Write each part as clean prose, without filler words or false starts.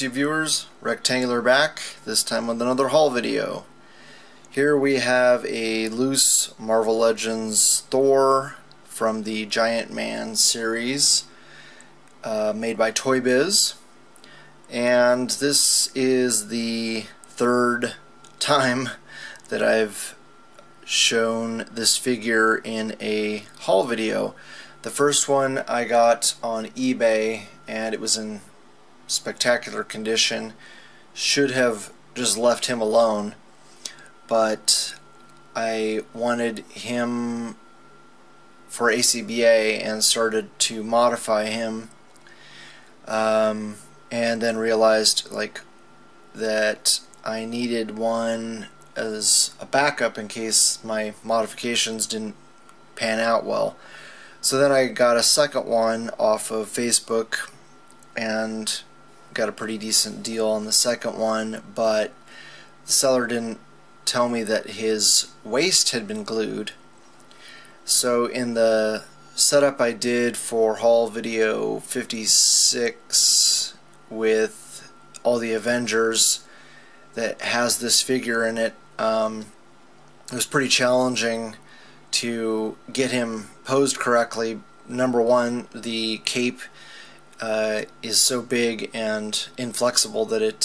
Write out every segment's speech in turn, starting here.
YouTube viewers, Rectangular back, this time with another haul video. Here we have a loose Marvel Legends Thor from the Giant Man series made by Toy Biz, and this is the third time that I've shown this figure in a haul video. The first one I got on eBay and it was in spectacular condition. Should have just left him alone, but I wanted him for ACBA and started to modify him, and then realized that I needed one as a backup in case my modifications didn't pan out well. So then I got a second one off of Facebook and got a pretty decent deal on the second one, but the seller didn't tell me that his waist had been glued. So in the setup I did for haul video 56 with all the Avengers that has this figure in it, it was pretty challenging to get him posed correctly. Number one, the cape is so big and inflexible that it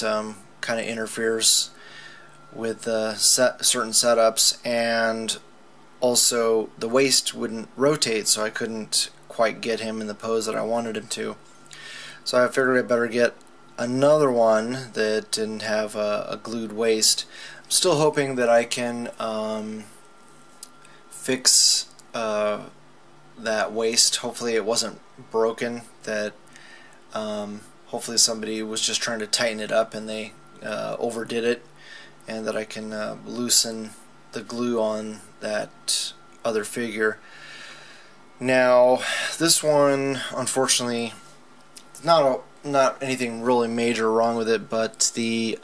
kind of interferes with certain setups, and also the waist wouldn't rotate, so I couldn't quite get him in the pose that I wanted him to. So I figured I better get another one that didn't have a glued waist. I'm still hoping that I can fix that waist. Hopefully it wasn't broken, that hopefully somebody was just trying to tighten it up and they overdid it, and that I can loosen the glue on that other figure. Now this one, unfortunately, not anything really major wrong with it, but the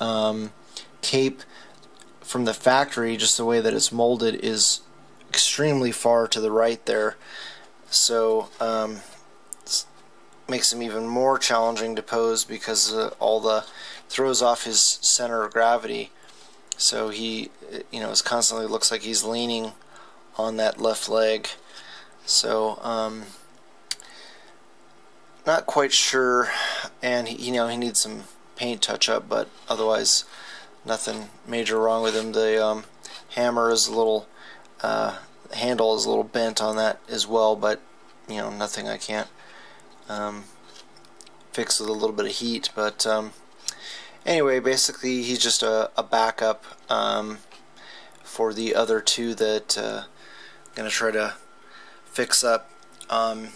cape from the factory, just the way that it's molded, is extremely far to the right there. So makes him even more challenging to pose because throws off his center of gravity. So he, is constantly looks like he's leaning on that left leg. So not quite sure, and he needs some paint touch up, but otherwise nothing major wrong with him. The hammer is a little handle is a little bent on that as well, but nothing I can't fix with a little bit of heat. But anyway, basically he's just a backup for the other two that I'm gonna try to fix up. I'm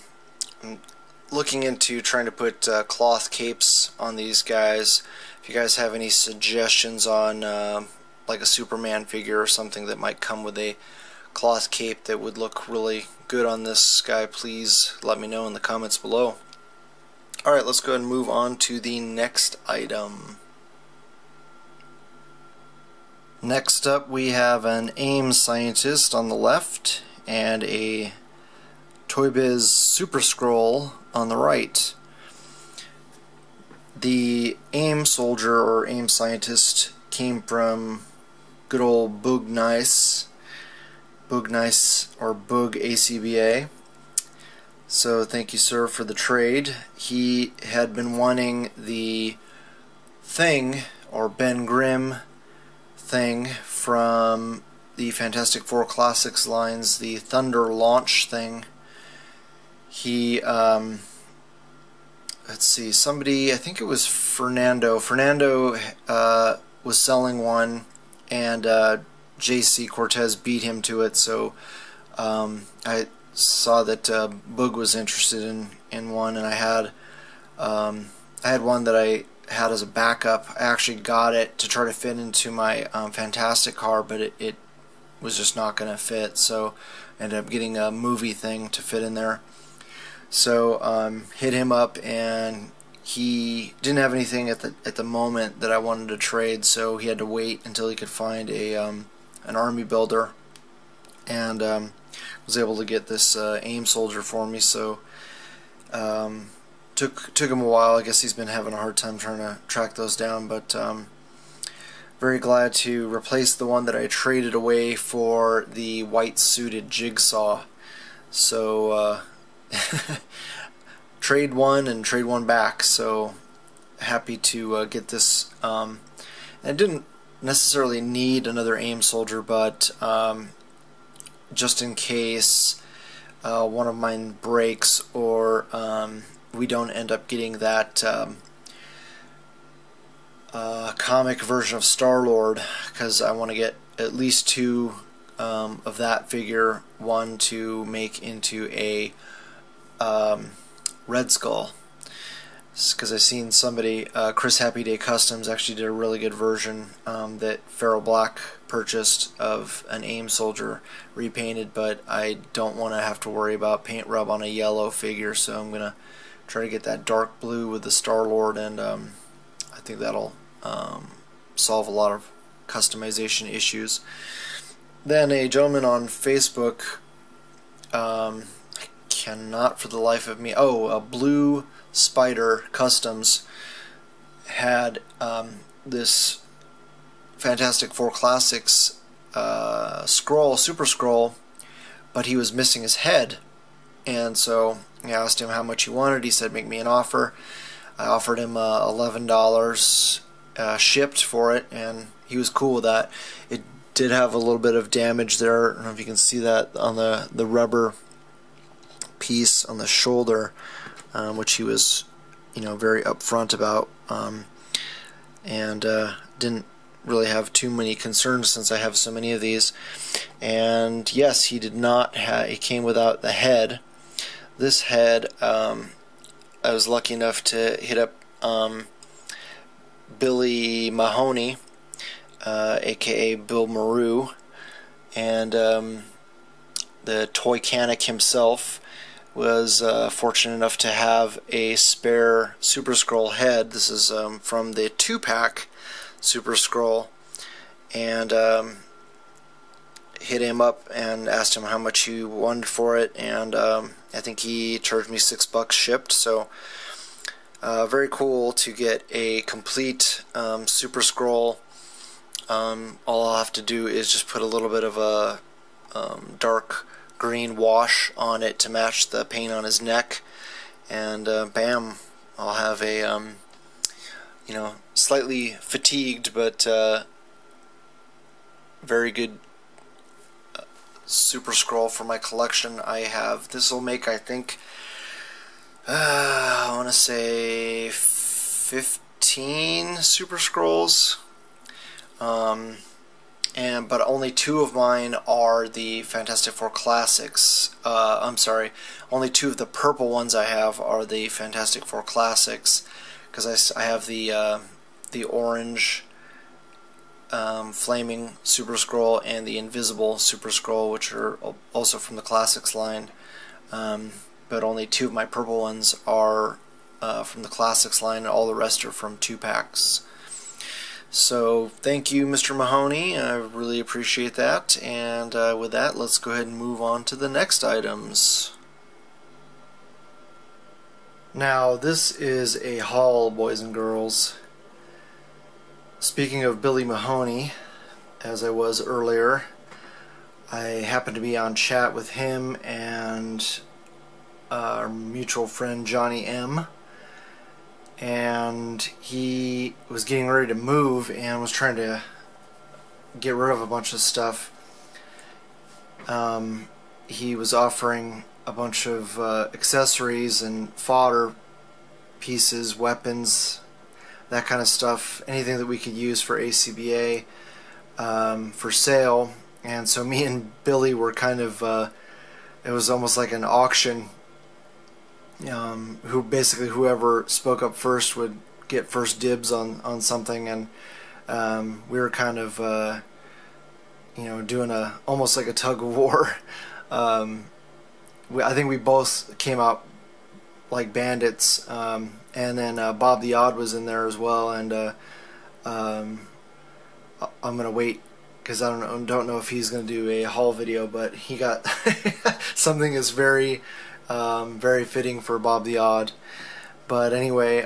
looking into trying to put cloth capes on these guys. If you guys have any suggestions on like a Superman figure or something that might come with a cloth cape that would look really good on this guy, please let me know in the comments below. Alright, let's go ahead and move on to the next item. Next up we have an AIM scientist on the left and a Toy Biz Super Skrull on the right. The AIM soldier or AIM scientist came from good old Boog or Boog ACBA. So thank you, sir, for the trade. He had been wanting the Thing or Ben Grimm Thing from the Fantastic Four Classics lines, the Thunder Launch Thing. He, let's see, somebody, I think it was Fernando was selling one, and JC Cortez beat him to it, so I saw that Boog was interested in one, and I had one that I had as a backup. I actually got it to try to fit into my Fantastic car, but it was just not going to fit, so I ended up getting a movie thing to fit in there. So hit him up, and he didn't have anything at the moment that I wanted to trade, so he had to wait until he could find a an army builder, and was able to get this AIM soldier for me. So Took him a while. I guess he's been having a hard time trying to track those down, but very glad to replace the one that I traded away for the white suited Jigsaw. So trade one and trade one back. So happy to get this. I didn't necessarily need another AIM soldier, but just in case one of mine breaks or we don't end up getting that comic version of Star Lord, because I want to get at least two of that figure, one to make into a Red Skull, because I've seen somebody, Chris Happy Day Customs actually did a really good version that Feral Black purchased of an AIM soldier repainted, but I don't want to have to worry about paint rub on a yellow figure, so I'm going to try to get that dark blue with the Star Lord, and I think that'll solve a lot of customization issues. Then a gentleman on Facebook, I cannot for the life of me, a Blue Spider Customs had this Fantastic Four Classics Skrull, Super Skrull, but he was missing his head, and so I asked him how much he wanted. He said, make me an offer. I offered him $11 shipped for it, and he was cool with that. It did have a little bit of damage there. I don't know if you can see that on the rubber piece on the shoulder, which he was, very upfront about, and didn't really have too many concerns since I have so many of these. And yes, he did not have. He came without the head. This head. I was lucky enough to hit up Billy Mahoney, aka Bill Maru, and the toy canic himself was fortunate enough to have a spare Super Skrull head. This is from the 2-pack Super Skrull, and hit him up and asked him how much he wanted for it, and I think he charged me $6 shipped. So very cool to get a complete Super Skrull. All I'll have to do is just put a little bit of a dark green wash on it to match the paint on his neck, and bam, I'll have a slightly fatigued but very good Super Skrull for my collection. I have, this will make, I think, I want to say 15 Super Skrulls, but only 2 of mine are the Fantastic Four Classics. I'm sorry, only 2 of the purple ones I have are the Fantastic Four Classics, because I have the orange Flaming Super Skrull and the Invisible Super Skrull, which are also from the Classics line, but only 2 of my purple ones are from the Classics line, and all the rest are from 2-packs. So thank you, Mr. Mahoney, I really appreciate that, and with that, let's go ahead and move on to the next items. Now this is a haul, boys and girls. Speaking of Billy Mahoney, as I was earlier, I happened to be on chat with him and our mutual friend Johnny M., and he was getting ready to move and was trying to get rid of a bunch of stuff. He was offering a bunch of accessories and fodder pieces, weapons, that kind of stuff, anything that we could use for ACBA for sale. And so me and Billy were kind of, it was almost like an auction. Who basically whoever spoke up first would get first dibs on something, and we were kind of, doing almost like a tug of war. I think we both came out like bandits, and then Bob the Odd was in there as well, and I'm gonna wait because I don't know if he's gonna do a haul video, but he got something that's very very fitting for Bob the Odd. But anyway,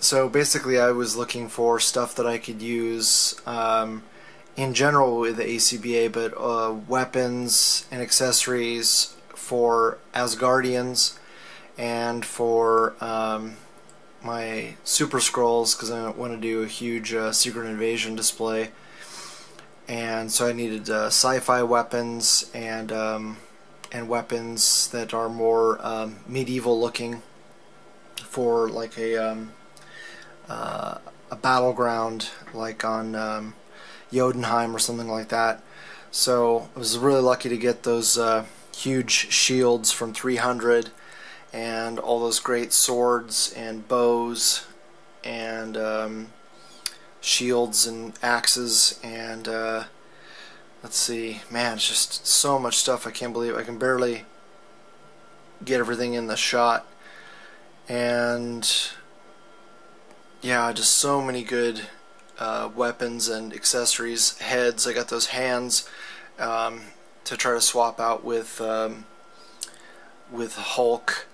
so basically I was looking for stuff that I could use in general with the ACBA, but weapons and accessories for Asgardians and for my Super Skrulls, because I want to do a huge Secret Invasion display. And so I needed sci-fi weapons and weapons that are more medieval looking for like a battleground, like on Jotunheim or something like that. So I was really lucky to get those huge shields from 300 and all those great swords and bows and shields and axes and let's see, man, it's just so much stuff. I can't believe I can barely get everything in the shot. And yeah, just so many good weapons and accessories. Heads, I got those hands to try to swap out with Hulk.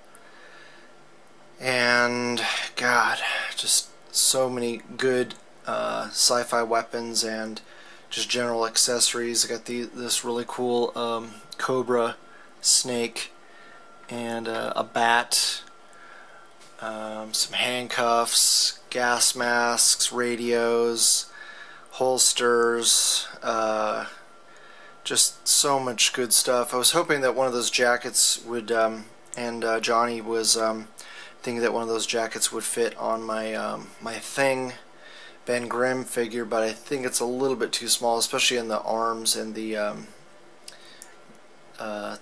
And God, just so many good sci-fi weapons and just general accessories. I got this really cool cobra snake and a bat, some handcuffs, gas masks, radios, holsters, just so much good stuff. I was hoping that one of those jackets would, Johnny was thinking that one of those jackets would fit on my my Thing Ben Grimm figure, but I think it's a little bit too small, especially in the arms and the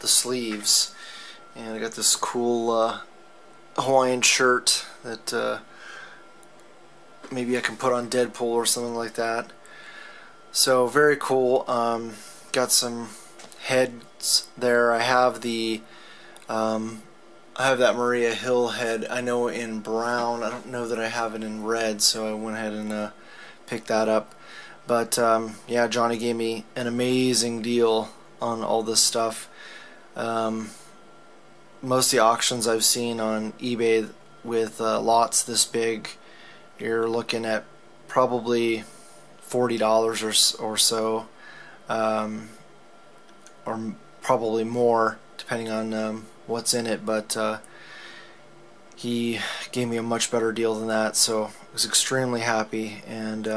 sleeves. And I got this cool Hawaiian shirt that maybe I can put on Deadpool or something like that. So very cool. Got some heads there. I have the I have that Maria Hill head, I know, in brown. I don't know that I have it in red, so I went ahead and picked that up. But yeah, Johnny gave me an amazing deal on all this stuff. Most of the auctions I've seen on eBay with lots this big, you're looking at probably $40 or so, or probably more, depending on what's in it, but he gave me a much better deal than that, so I was extremely happy. And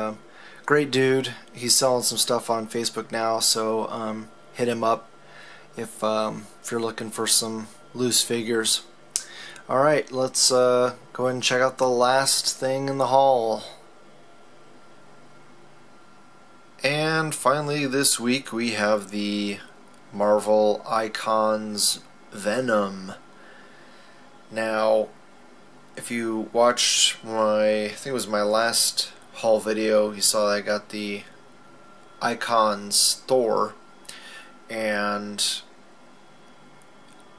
great dude. He's selling some stuff on Facebook now, so hit him up if you're looking for some loose figures. Alright, let's go ahead and check out the last thing in the haul. And finally this week we have the Marvel Icons Venom. Now, if you watched my, I think it was my last haul video, you saw that I got the Icons Thor, and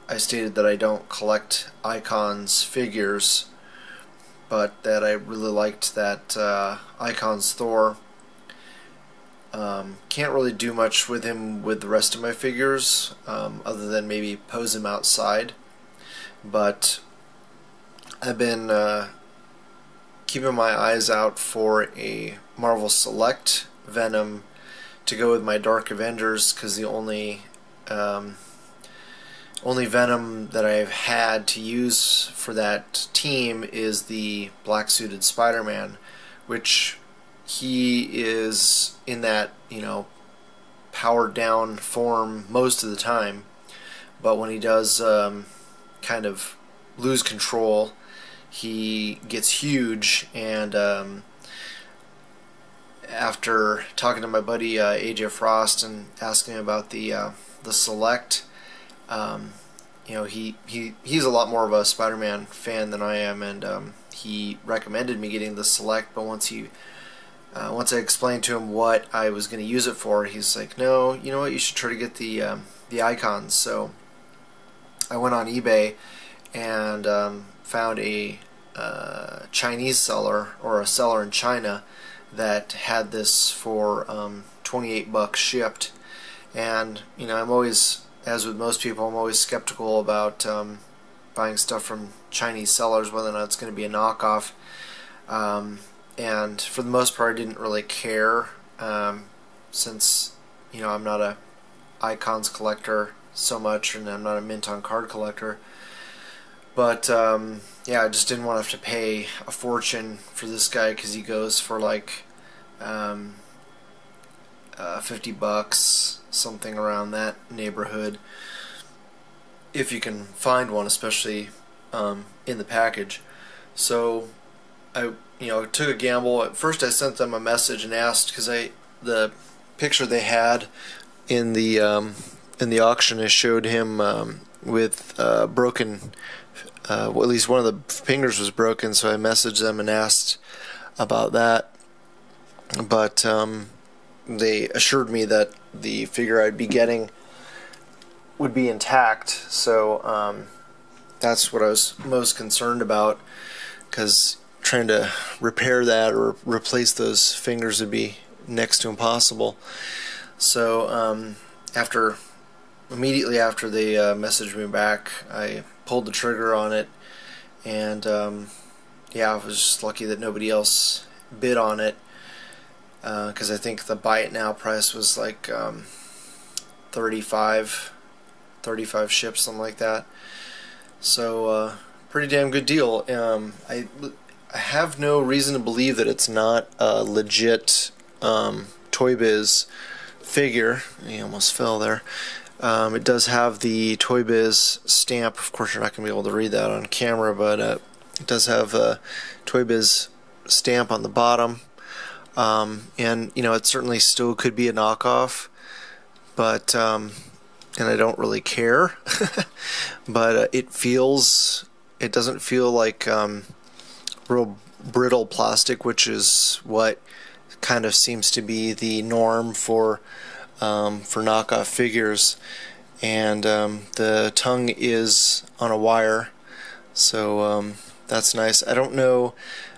I stated that I don't collect Icons figures, but that I really liked that Icons Thor. Can't really do much with him with the rest of my figures, other than maybe pose him outside. But I've been keeping my eyes out for a Marvel Select Venom to go with my Dark Avengers, because the only Venom that I've had to use for that team is the black-suited Spider-Man, which he is in that, you know, powered down form most of the time, but when he does kind of lose control, he gets huge. And after talking to my buddy AJ Frost and asking him about the Select, you know, he's a lot more of a Spider-Man fan than I am, and he recommended me getting the Select. But once I explained to him what I was going to use it for, he's like, no, you know what, you should try to get the Icons. So I went on eBay and found a Chinese seller, or a seller in China, that had this for $28 shipped. And, you know, I'm always, as with most people, I'm always skeptical about buying stuff from Chinese sellers, whether or not it's going to be a knockoff. And for the most part, I didn't really care, since, you know, I'm not a Icons collector so much, and I'm not a mint on card collector. But yeah, I just didn't want to have to pay a fortune for this guy, because he goes for like $50, something around that neighborhood, if you can find one, especially in the package. So I, you know, took a gamble. At first, I sent them a message and asked, because the picture they had in the auction, I showed him with broken. Well, at least one of the fingers was broken, so I messaged them and asked about that. But they assured me that the figure I'd be getting would be intact, so that's what I was most concerned about, because trying to repair that or replace those fingers would be next to impossible. So immediately after they messaged me back, I pulled the trigger on it, and yeah, I was just lucky that nobody else bid on it, because I think the buy it now price was like 35 ships, something like that. So pretty damn good deal. I have no reason to believe that it's not a legit Toy Biz figure. He almost fell there. It does have the Toy Biz stamp. Of course, you're not going to be able to read that on camera, but it does have a Toy Biz stamp on the bottom. And, you know, it certainly still could be a knockoff, but, and I don't really care, but it doesn't feel like real brittle plastic, which is what kind of seems to be the norm for knockoff figures. And the tongue is on a wire, so that's nice. I don't know,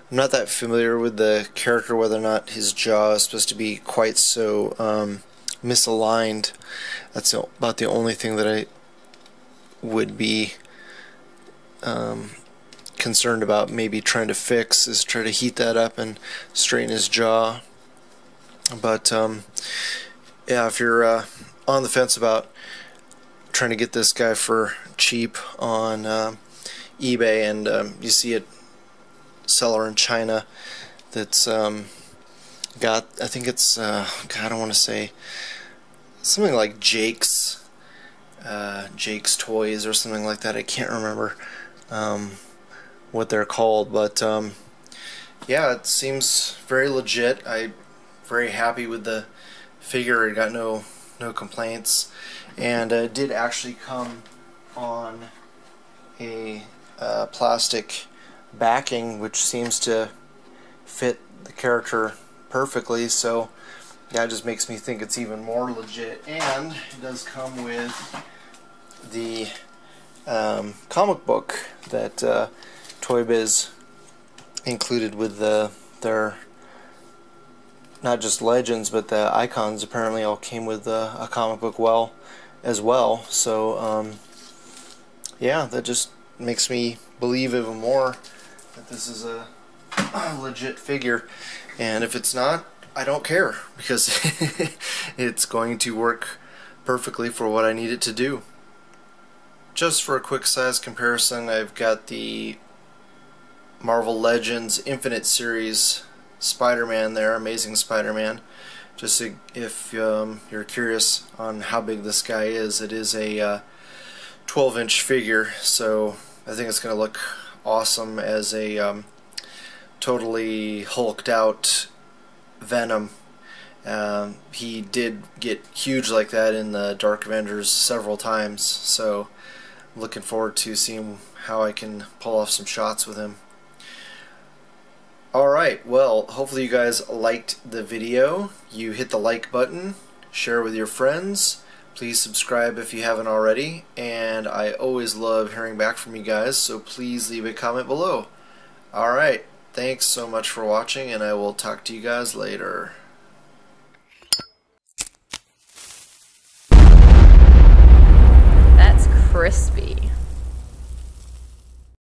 I'm not that familiar with the character, whether or not his jaw is supposed to be quite so misaligned. That's about the only thing that I would be concerned about, maybe trying to fix, is try to heat that up and straighten his jaw. But yeah, if you're on the fence about trying to get this guy for cheap on eBay, and you see a seller in China that's got, I think it's, God, I don't want to say, something like Jake's Toys or something like that. I can't remember what they're called, but yeah, it seems very legit. I'm very happy with the figure. I got no complaints, and it did actually come on a plastic backing, which seems to fit the character perfectly. So that just makes me think it's even more legit. And it does come with the comic book that Toy Biz included with their, not just Legends, but the Icons apparently all came with a comic book as well. So yeah, that just makes me believe even more that this is a legit figure. And if it's not, I don't care, because it's going to work perfectly for what I need it to do. Just for a quick size comparison, I've got the Marvel Legends Infinite Series Spider-Man there, Amazing Spider-Man. Just if you're curious on how big this guy is, it is a 12-inch figure, so I think it's going to look awesome as a totally hulked out Venom. He did get huge like that in the Dark Avengers several times, so looking forward to seeing how I can pull off some shots with him. Alright, well, hopefully you guys liked the video. You hit the like button, share with your friends. Please subscribe if you haven't already, and I always love hearing back from you guys, so please leave a comment below. Alright, thanks so much for watching, and I will talk to you guys later. That's crispy.